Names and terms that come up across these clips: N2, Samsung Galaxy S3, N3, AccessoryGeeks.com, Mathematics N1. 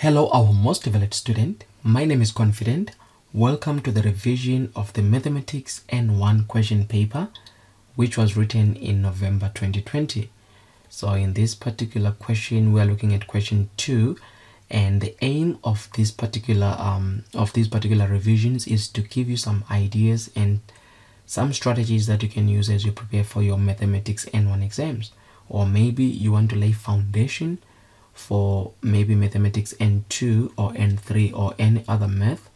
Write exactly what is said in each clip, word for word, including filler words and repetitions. Hello our most developed student, my name is Confident. Welcome to the revision of the Mathematics N one question paper, which was written in November twenty twenty. So in this particular question, we are looking at question two, and the aim of this particular um, of these particular revisions is to give you some ideas and some strategies that you can use as you prepare for your Mathematics N one exams, or maybe you want to lay foundation for maybe Mathematics N two or N three or any other math.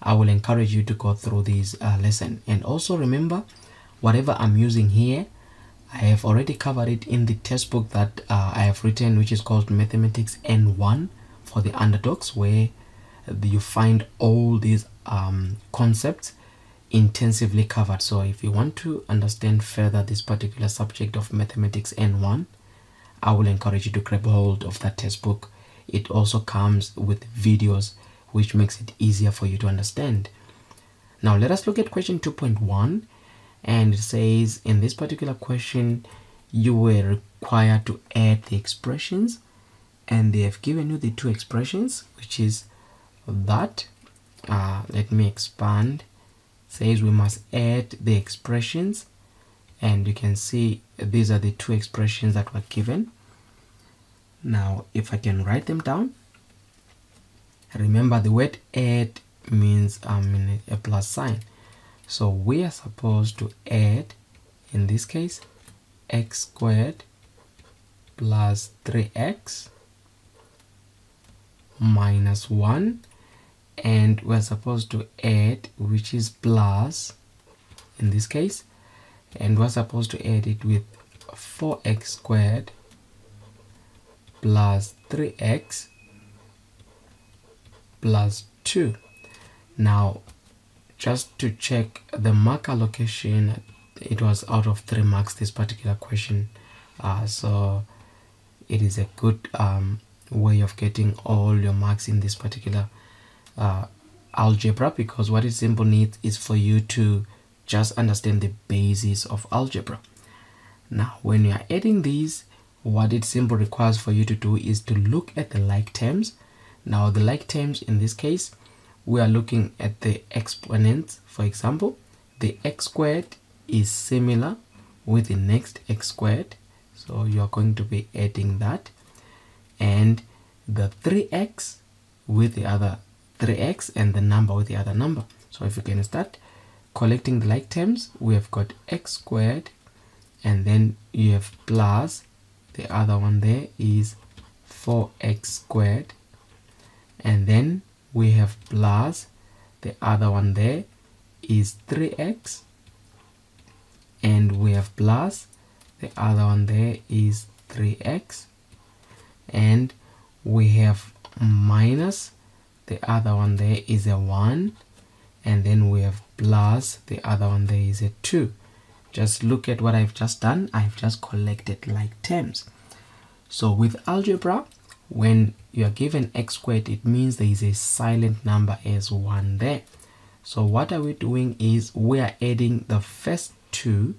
I will encourage you to go through this uh, lesson. And also remember, whatever I'm using here, I have already covered it in the textbook that uh, I have written, which is called Mathematics N one for the underdogs, where you find all these um, concepts intensively covered. So if you want to understand further this particular subject of Mathematics N one, I will encourage you to grab hold of that textbook. It also comes with videos, which makes it easier for you to understand. Now let us look at question two point one, and it says in this particular question you were required to add the expressions, and they have given you the two expressions, which is that uh, let me expand. It says we must add the expressions, and you can see these are the two expressions that were given. Now if I can write them down, remember the word add means um, a plus sign, so we are supposed to add, in this case, x squared plus three x minus one, and we're supposed to add, which is plus in this case, and we're supposed to add it with four x squared plus three x plus two. Now just to check the mark allocation, it was out of three marks, this particular question, uh, so it is a good um, way of getting all your marks in this particular uh, algebra, because what it simply needs is for you to just understand the basis of algebra. Now when you are adding these, what it simply requires for you to do is to look at the like terms. Now the like terms, in this case, we are looking at the exponents. For example, the x squared is similar with the next x squared, so you are going to be adding that, and the three x with the other three x, and the number with the other number. So if you can start collecting the like terms, we have got x squared, and then you have plus, the other one there is four x squared, and then we have plus, the other one there is three x, and we have plus, the other one there is three x, and we have minus, the other one there is a one, and then we have plus, the other one there is a two. Just look at what I've just done. I've just collected like terms. So with algebra, when you are given x squared, it means there is a silent number as one there. So what are we doing is we are adding the first two.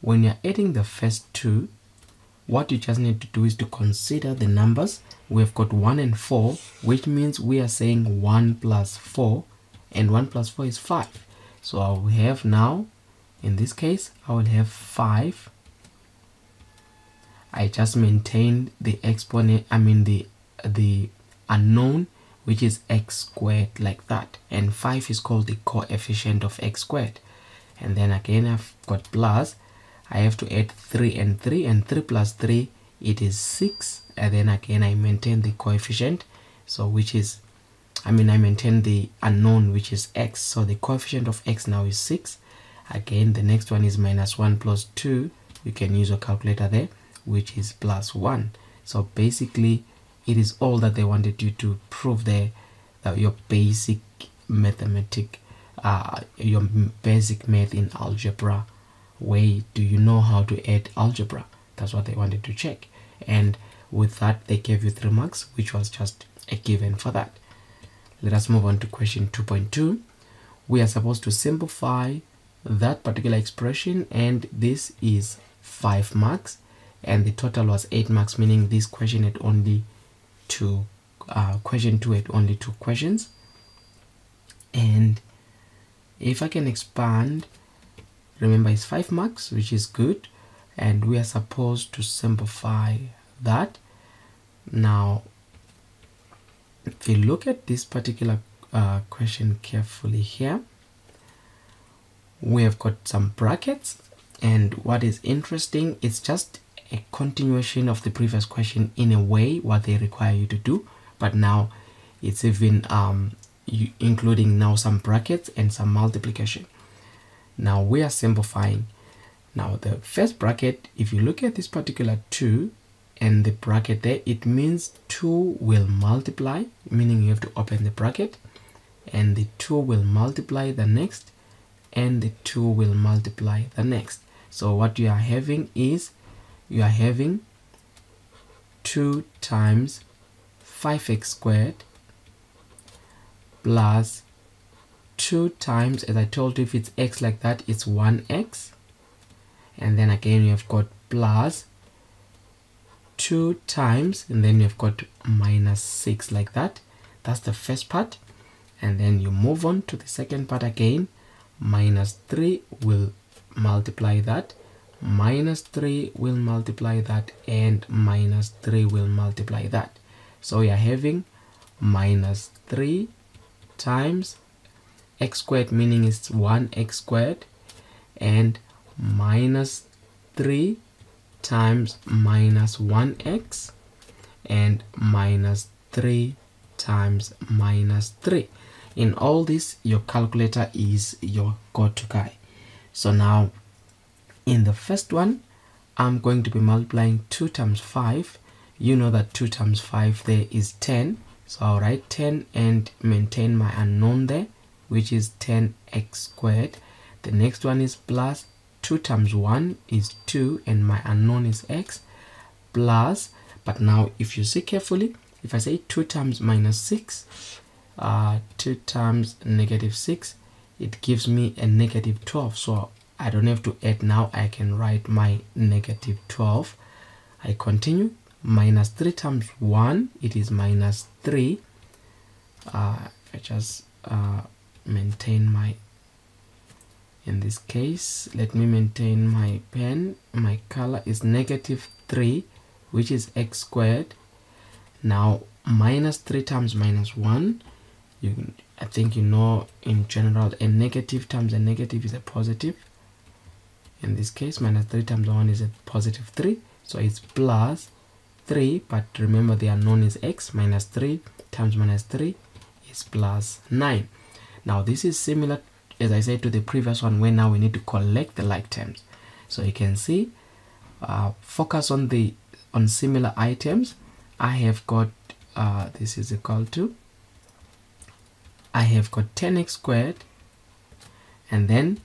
When you're adding the first two, what you just need to do is to consider the numbers. We have got one and four, which means we are saying one plus four, and one plus four is five. So I will have now, in this case, I will have five. I just maintained the exponent, I mean the the unknown, which is x squared, like that, and five is called the coefficient of x squared. And then again, I've got plus, I have to add three and three, and three plus three, it is six, and then again I maintain the coefficient, so which is, I mean I maintain the unknown, which is x, so the coefficient of x now is six. Again, the next one is minus one plus two, you can use a calculator there, which is plus one. So basically it is all that they wanted you to prove there, that your basic mathematic uh, your basic math in algebra. Way do you know how to add algebra? That's what they wanted to check, and with that they gave you three marks, which was just a given for that. Let us move on to question two point two. We are supposed to simplify that particular expression, and this is five marks, and the total was eight marks, meaning this question had only two uh, question two had only two questions. And if I can expand, remember it's five marks, which is good. And we are supposed to simplify that. Now, if you look at this particular uh, question carefully here, we have got some brackets. And what is interesting, it's just a continuation of the previous question in a way, what they require you to do. But now it's even um, you including now some brackets and some multiplication. Now we are simplifying. Now the first bracket, if you look at this particular two and the bracket there, it means two will multiply, meaning you have to open the bracket, and the two will multiply the next, and the two will multiply the next. So what you are having is you are having two times five x squared plus two times, as I told you, if it's x like that, it's one x. And then again, you have got plus two times, and then you have got minus six like that. That's the first part. And then you move on to the second part again. Minus three will multiply that. Minus three will multiply that, and minus three will multiply that. So you're having minus three times x squared, meaning it's one x squared, and minus three times minus one x, and minus three times minus three. In all this, your calculator is your go-to guy. So now, in the first one, I'm going to be multiplying two times five. You know that two times five there is ten. So I'll write ten and maintain my unknown there, which is ten x squared. The next one is plus two times one is two, and my unknown is x, plus, but now if you see carefully, if I say two times minus six, uh, two times negative six, it gives me a negative twelve. So I don't have to add now, I can write my negative twelve. I continue, minus three times one, it is minus three. Uh, if I just uh, maintain my, in this case, let me maintain my pen. My color is negative three, which is x squared. Now, minus three times minus one. You, I think you know in general, a negative times a negative is a positive. In this case, minus three times one is a positive three. So it's plus three, but remember the unknown is x. Minus three times minus three is plus nine. Now, this is similar to, as I said, to the previous one, where now we need to collect the like terms. So you can see, uh, focus on the on similar items. I have got uh, this is equal to, I have got ten x squared, and then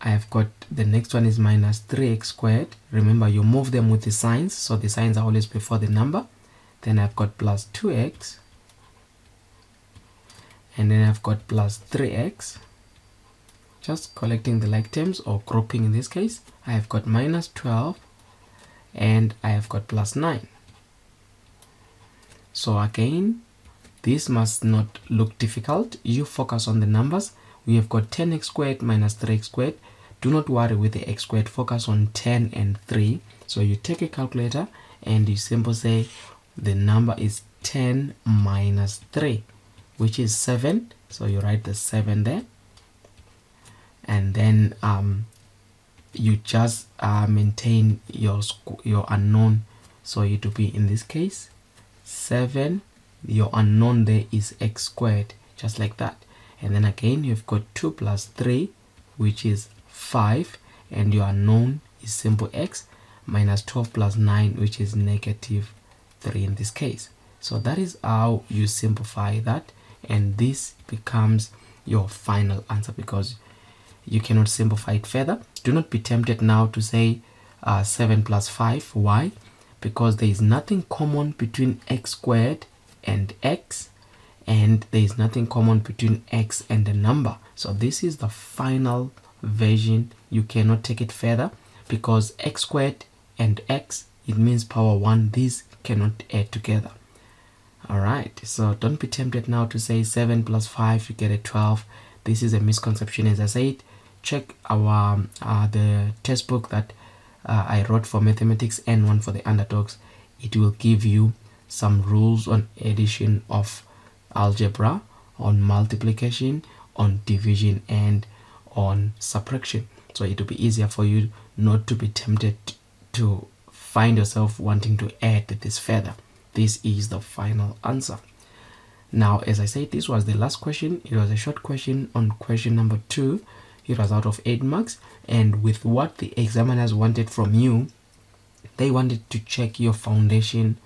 I have got the next one is minus three x squared. Remember, you move them with the signs, so the signs are always before the number. Then I've got plus two x, and then I've got plus three x. Just collecting the like terms, or grouping in this case, I have got minus twelve, and I have got plus nine. So again, this must not look difficult. You focus on the numbers. We have got ten x squared minus three x squared. Do not worry with the x squared, focus on ten and three. So you take a calculator and you simply say the number is ten minus three, which is seven. So you write the seven there. And then um, you just uh, maintain your your unknown, so it will be in this case seven. Your unknown there is x squared, just like that. And then again, you've got two plus three, which is five, and your unknown is simple x, minus twelve plus nine, which is negative three in this case. So that is how you simplify that, and this becomes your final answer, because you cannot simplify it further. Do not be tempted now to say uh, seven plus five. Why? Because there is nothing common between x squared and x, and there is nothing common between x and a number. So this is the final version. You cannot take it further, because x squared and x, it means power one. These cannot add together. Alright, so don't be tempted now to say seven plus five, you get a twelve. This is a misconception. As I said, check our um, uh, the textbook that uh, I wrote for Mathematics N one for the underdogs. It will give you some rules on addition of algebra, on multiplication, on division, and on subtraction. So it will be easier for you not to be tempted to find yourself wanting to add this further. This is the final answer. Now, as I said, this was the last question. It was a short question on question number two. It was out of eight marks, and with what the examiners wanted from you, they wanted to check your foundation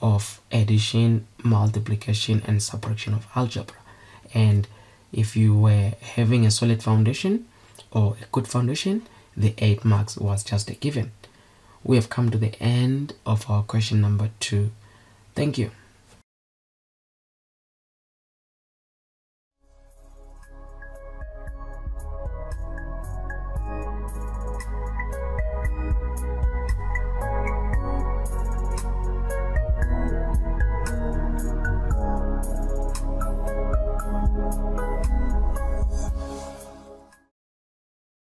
of addition, multiplication, and subtraction of algebra. And if you were having a solid foundation or a good foundation, the eight marks was just a given. We have come to the end of our question number two. Thank you.